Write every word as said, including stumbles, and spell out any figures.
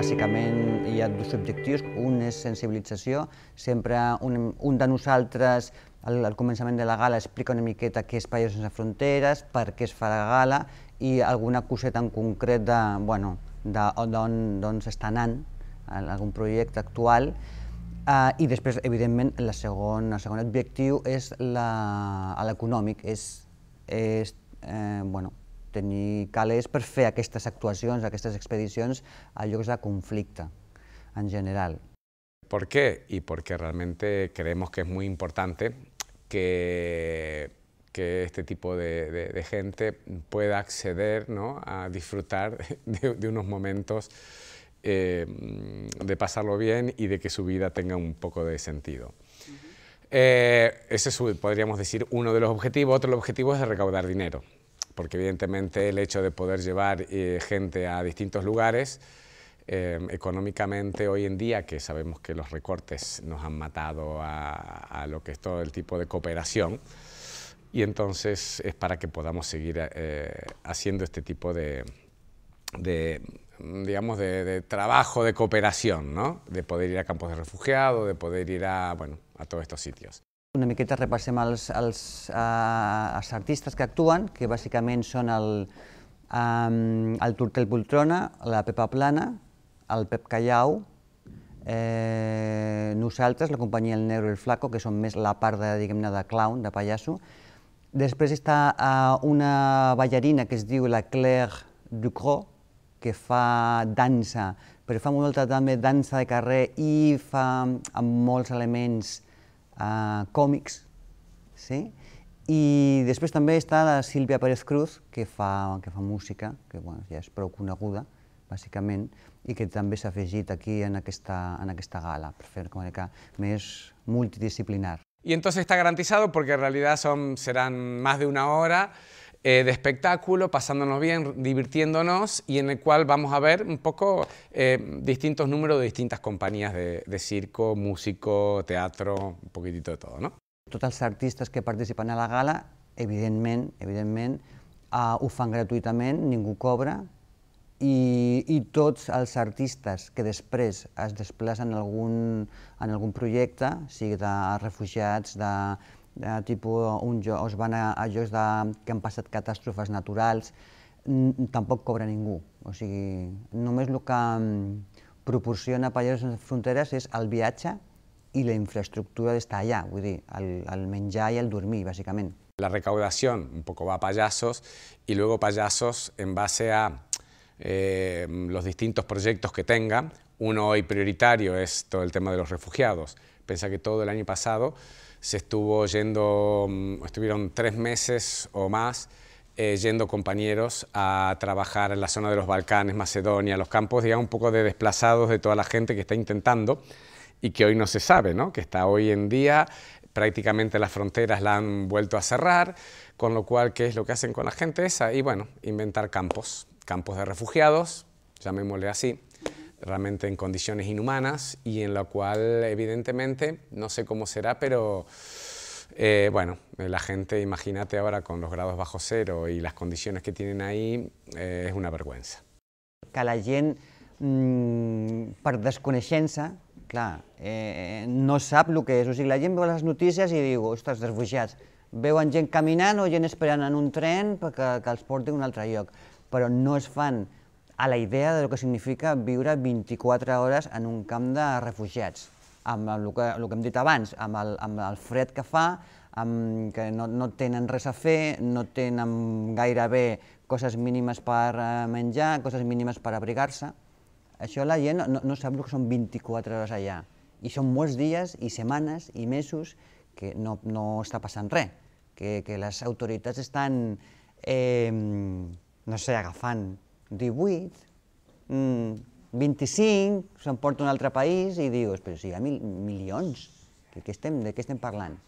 Bàsicament hi ha dos objectius. Un és sensibilització. Sempre un de nosaltres, al començament de la gala, explica una miqueta què és Pallassos en les Fronteres, per què es fa la gala i alguna coseta en concret d'on s'està anant, algun projecte actual. I després, evidentment, el segon objectiu és l'econòmic, és tenir calés per fer aquestes actuacions, aquestes expedicions a llocs de conflicte en general. ¿Por qué? Y porque realmente creemos que es muy importante que, que este tipo de, de, de gente pueda acceder, ¿no?, a disfrutar de, de unos momentos, eh, de pasarlo bien y de que su vida tenga un poco de sentido. Uh-huh. eh, ese es, podríamos decir, uno de los objetivos. Otro objetivo es de recaudar dinero, porque evidentemente el hecho de poder llevar eh, gente a distintos lugares, eh, económicamente hoy en día, que sabemos que los recortes nos han matado a, a lo que es todo el tipo de cooperación, y entonces es para que podamos seguir eh, haciendo este tipo de, de digamos, de, de trabajo de cooperación, ¿no?, de poder ir a campos de refugiados, de poder ir a, bueno, a todos estos sitios. Una miqueta repassem els artistes que actuen, que bàsicament són el Turtel Pultrona, la Pepa Plana, el Pep Callau, nosaltres, la companyia El Nero i el Flaco, que són més la part de clown, de pallasso. Després hi ha una ballarina que es diu la Claire Ducrot, que fa dansa, però fa molta també dansa de carrer i fa amb molts elements còmics, i després també hi ha la Silvia Pérez Cruz, que fa música, que ja és prou coneguda, bàsicament, i que també s'ha afegit aquí en aquesta gala, per fer com que més multidisciplinar. Y entonces está garantizado porque en realidad son, serán más de una hora eh, de espectáculo, pasándonos bien, divirtiéndonos, y en el cual vamos a ver un poco eh, distintos números de distintas compañías de, de circo, músico, teatro, un poquitito de todo, ¿no? Tots els artistes que participen a la gala, evidentment, evidentment, eh, ho fan gratuïtament, ningú cobra, i, i tots els artistes que després es desplacen en algun, en algun projecte, sigui de refugiats, de, de tipus, un, es van a, a llocs de, que han passat catàstrofes naturals, tampoc cobra ningú. O sigui, només el que proporciona Pallassos en les Fronteres és el viatge y la infraestructura está allá, al, al menjar y al dormir, básicamente. La recaudación un poco va a payasos y luego payasos en base a eh, los distintos proyectos que tenga. Uno hoy prioritario es todo el tema de los refugiados. Piensa que todo el año pasado se estuvo yendo, estuvieron tres meses o más eh, yendo compañeros a trabajar en la zona de los Balcanes, Macedonia, los campos, digamos, un poco de desplazados de toda la gente que está intentando y que hoy no se sabe, ¿no?, que está hoy en día, prácticamente las fronteras la han vuelto a cerrar, con lo cual, ¿qué es lo que hacen con la gente esa? Y bueno, inventar campos, campos de refugiados, llamémosle así, realmente en condiciones inhumanas, y en la cual, evidentemente, no sé cómo será, pero eh, bueno, la gente, imagínate ahora con los grados bajo cero y las condiciones que tienen ahí, eh, es una vergüenza. Que la gent, mmm, per desconeixença, clar, no sap el que és. O sigui, la gent veu les notícies i diu, ostres, refugiats, veuen gent caminant o gent esperant en un tren perquè els porti a un altre lloc, però no es fan a la idea del que significa viure vint-i-quatre hores en un camp de refugiats, amb el que hem dit abans, amb el fred que fa, que no tenen res a fer, no tenen gairebé coses mínimes per menjar, coses mínimes per abrigar-se. Això la gent no sap que són vint-i-quatre hores allà, i són molts dies, i setmanes, i mesos que no està passant res, que les autoritats estan, no sé, agafant divuit, vint-i-cinc, se'n porta a un altre país i dius, però si hi ha milions, de què estem parlant?